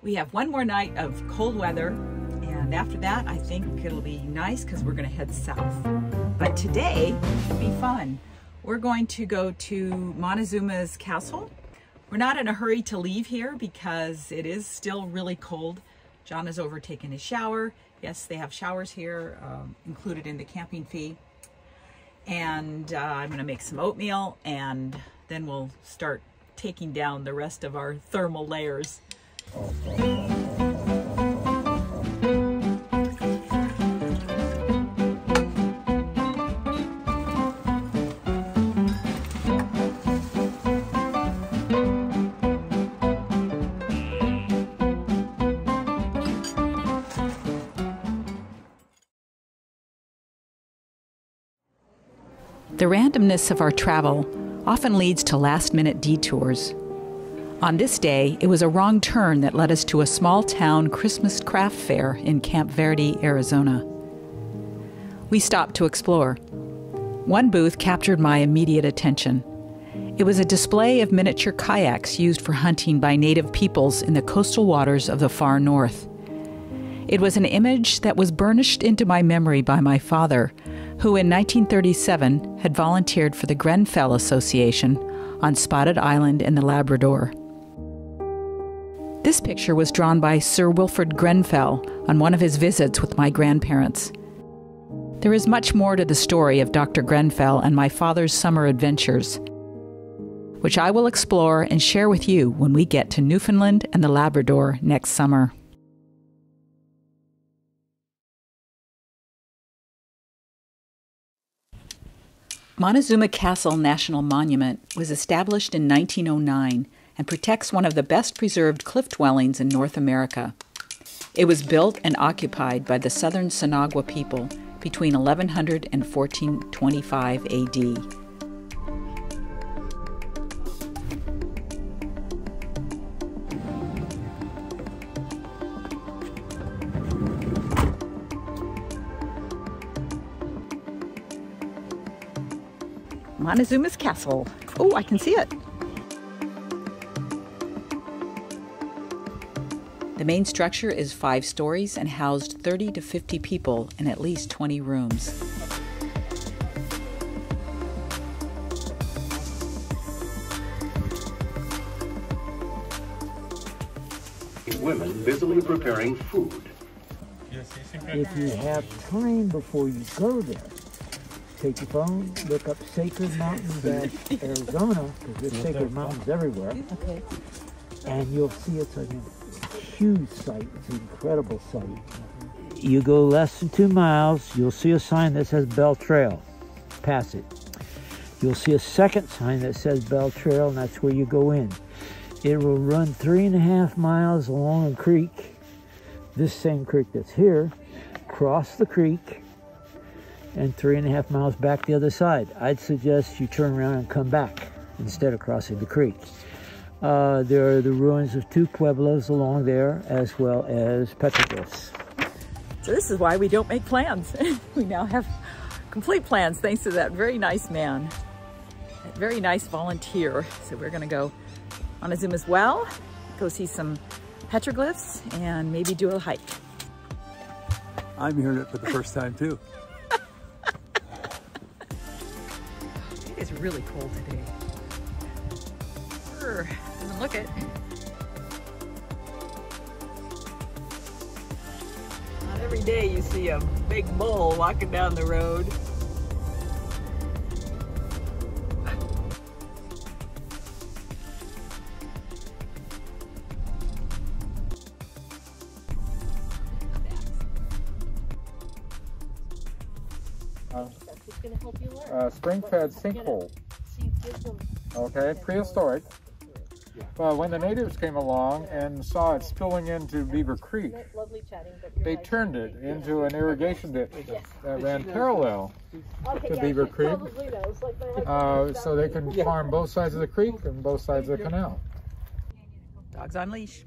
We have one more night of cold weather, and after that I think it'll be nice because we're going to head south. But today will be fun. We're going to go to Montezuma's Castle. We're not in a hurry to leave here because it is still really cold. John has overtaken his shower. Yes, they have showers here included in the camping fee. And I'm gonna make some oatmeal, and then we'll start taking down the rest of our thermal layers. The randomness of our travel often leads to last-minute detours. On this day, it was a wrong turn that led us to a small-town Christmas craft fair in Camp Verde, Arizona. We stopped to explore. One booth captured my immediate attention. It was a display of miniature kayaks used for hunting by native peoples in the coastal waters of the far north. It was an image that was burnished into my memory by my father, who in 1937 had volunteered for the Grenfell Association on Spotted Island in the Labrador. This picture was drawn by Sir Wilfrid Grenfell on one of his visits with my grandparents. There is much more to the story of Dr. Grenfell and my father's summer adventures, which I will explore and share with you when we get to Newfoundland and the Labrador next summer. Montezuma Castle National Monument was established in 1909 and protects one of the best preserved cliff dwellings in North America. It was built and occupied by the Southern Sinagua people between 1100 and 1425 AD. Montezuma's Castle. Oh, I can see it. The main structure is 5 stories and housed 30 to 50 people in at least 20 rooms. Women busily preparing food. If you have time before you go there, take your phone, look up Sacred Mountains at Arizona, because there's sacred mountains everywhere. Okay. And you'll see it's a huge site. It's an incredible site. You go less than 2 miles, you'll see a sign that says Bell Trail. Pass it. You'll see a second sign that says Bell Trail, and that's where you go in. It will run 3.5 miles along a creek, this same creek that's here, cross the creek, and 3.5 miles back the other side. I'd suggest you turn around and come back instead of crossing the creek. There are the ruins of 2 pueblos along there, as well as petroglyphs. So this is why we don't make plans. We now have complete plans thanks to that very nice man, that very nice volunteer. So we're gonna go on Montezuma's Well, go see some petroglyphs, and maybe do a hike. I'm hearing it for the first time too. It's really cold today. Doesn't look it. Not every day you see a big bull walking down the road. Spring fed sinkhole. Okay, prehistoric. Well, when the natives came along and saw it spilling into Beaver Creek, they turned it into an irrigation ditch that ran parallel to Beaver Creek, so they could farm both sides of the creek and both sides of the canal. Dogs on leash.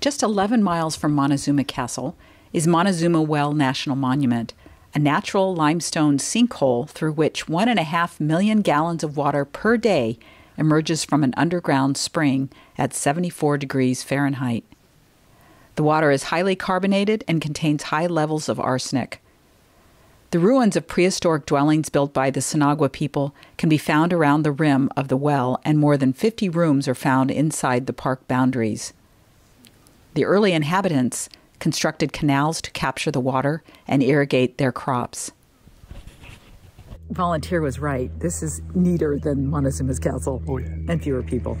Just 11 miles from Montezuma Castle is Montezuma Well National Monument, a natural limestone sinkhole through which 1.5 million gallons of water per day emerges from an underground spring at 74 degrees Fahrenheit. The water is highly carbonated and contains high levels of arsenic. The ruins of prehistoric dwellings built by the Sinagua people can be found around the rim of the well, and more than 50 rooms are found inside the park boundaries. The early inhabitants constructed canals to capture the water and irrigate their crops. Volunteer was right. This is neater than Montezuma's Castle. Oh, yeah. And fewer people.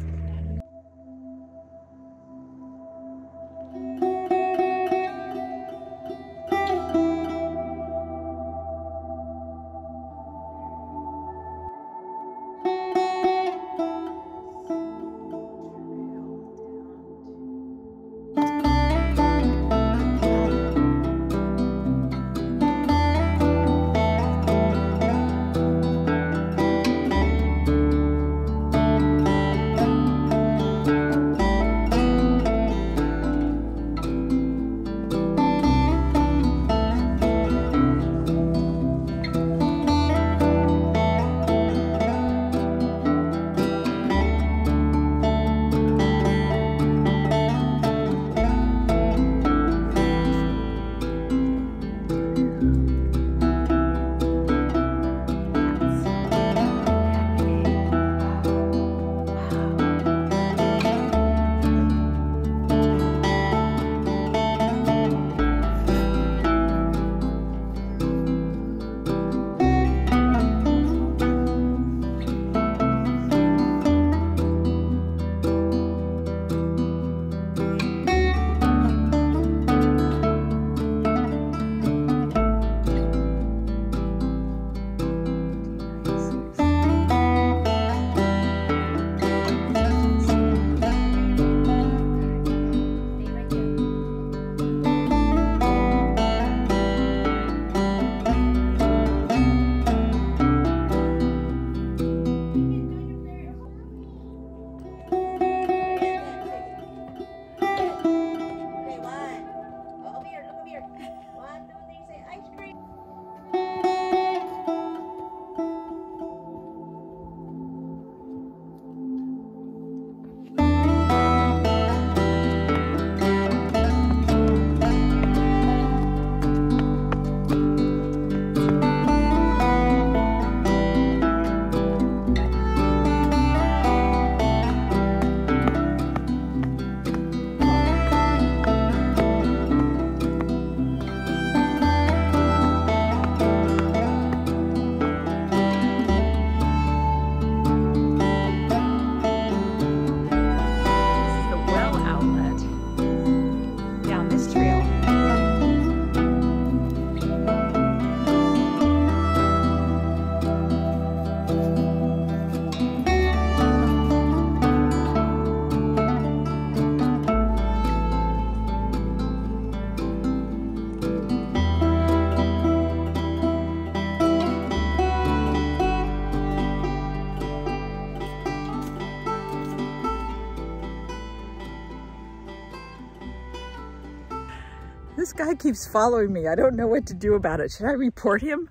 This guy keeps following me. I don't know what to do about it. Should I report him?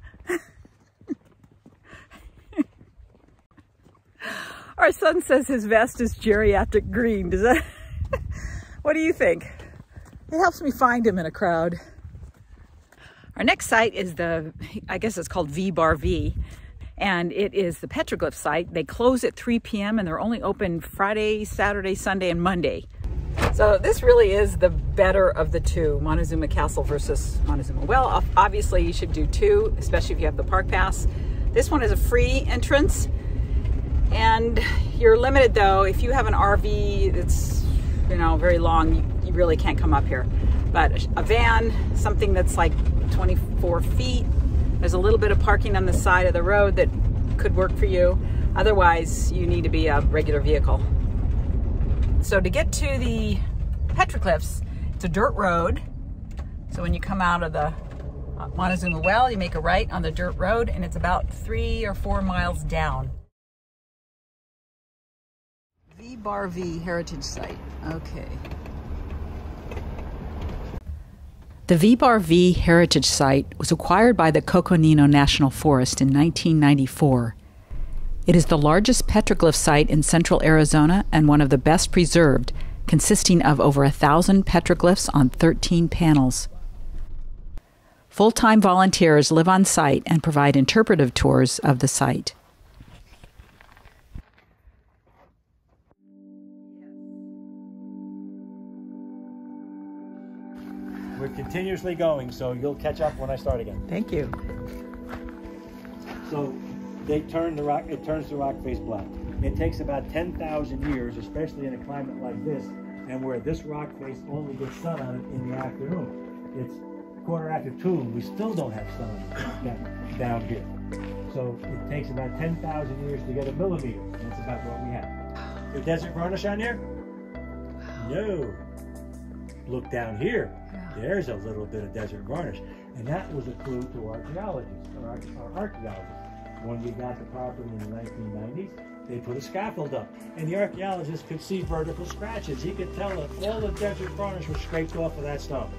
Our son says his vest is geriatric green. Does that? What do you think? It helps me find him in a crowd. Our next site is the, I guess it's called V Bar V, and it is the petroglyph site. They close at 3 p.m. and they're only open Friday, Saturday, Sunday, and Monday. So this really is the better of the two, Montezuma Castle versus Montezuma. Well, obviously you should do two, especially if you have the park pass. This one is a free entrance, and you're limited though. If you have an RV that's, you know, very long, you really can't come up here. But a van, something that's like 24 feet, there's a little bit of parking on the side of the road that could work for you. Otherwise, you need to be a regular vehicle. So to get to the petroglyphs, it's a dirt road. So when you come out of the Montezuma Well, you make a right on the dirt road, and it's about 3 or 4 miles down. V Bar V Heritage Site, okay. The V Bar V Heritage Site was acquired by the Coconino National Forest in 1994. It is the largest petroglyph site in central Arizona and one of the best preserved, consisting of over 1,000 petroglyphs on 13 panels. Full-time volunteers live on site and provide interpretive tours of the site. We're continuously going, so you'll catch up when I start again. Thank you. So they turn the rock, it turns the rock face black. It takes about 10,000 years, especially in a climate like this, and where this rock face only gets sun on it in the afternoon. It's 1/4 after 2, we still don't have sun down here. So it takes about 10,000 years to get a millimeter. That's about what we have. The desert varnish on here? No. Look down here. There's a little bit of desert varnish. And that was a clue to our archaeologists. When we got the property in the 1990s, they put a scaffold up. And the archaeologist could see vertical scratches. He could tell that all the desert varnish was scraped off of that stone.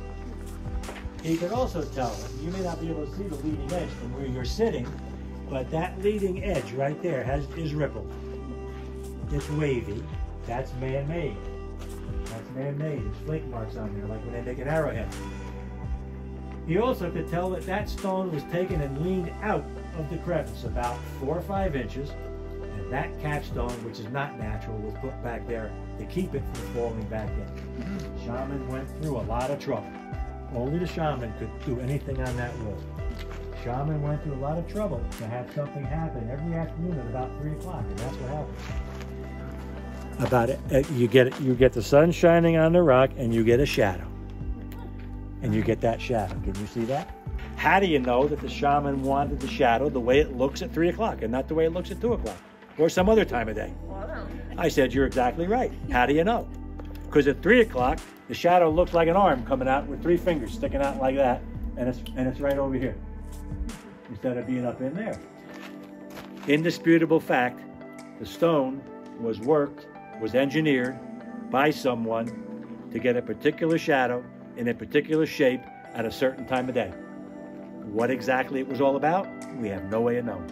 He could also tell, you may not be able to see the leading edge from where you're sitting, but that leading edge right there is rippled. It's wavy. That's man-made. There's flake marks on there, like when they make an arrowhead. You also could tell that that stone was taken and leaned out of the crevice about 4 or 5 inches, and that capstone, which is not natural, was put back there to keep it from falling back in. Shaman went through a lot of trouble. Only the shaman could do anything on that wall. Shaman went through a lot of trouble to have something happen every afternoon at about 3 o'clock, and that's what happened. About it, you get the sun shining on the rock, and you get a shadow, and you get that shadow. Can you see that? How do you know that the shaman wanted the shadow the way it looks at 3 o'clock and not the way it looks at 2 o'clock or some other time of day? Wow. I said, you're exactly right. How do you know? Because at 3 o'clock, the shadow looks like an arm coming out with 3 fingers sticking out like that, and it's right over here instead of being up in there. Indisputable fact: the stone was worked, was engineered by someone to get a particular shadow in a particular shape at a certain time of day. What exactly it was all about, we have no way of knowing.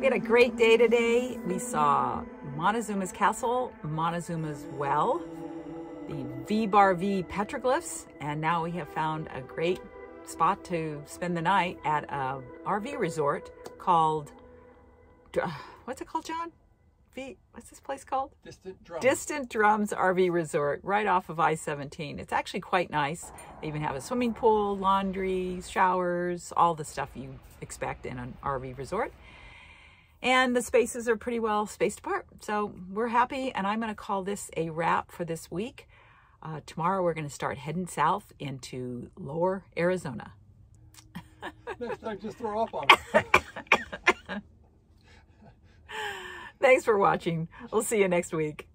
We had a great day today. We saw Montezuma's Castle, Montezuma's Well, the V Bar V petroglyphs, and now we have found a great spot to spend the night at a RV resort called, what's it called, John? What's this place called? Distant Drums. Distant Drums RV Resort, right off of I-17. It's actually quite nice. They even have a swimming pool, laundry, showers, all the stuff you expect in an RV resort. And the spaces are pretty well spaced apart. So we're happy, and I'm gonna call this a wrap for this week. Tomorrow we're gonna start heading south into lower Arizona. Next time, just throw up on it. Thanks for watching. We'll see you next week.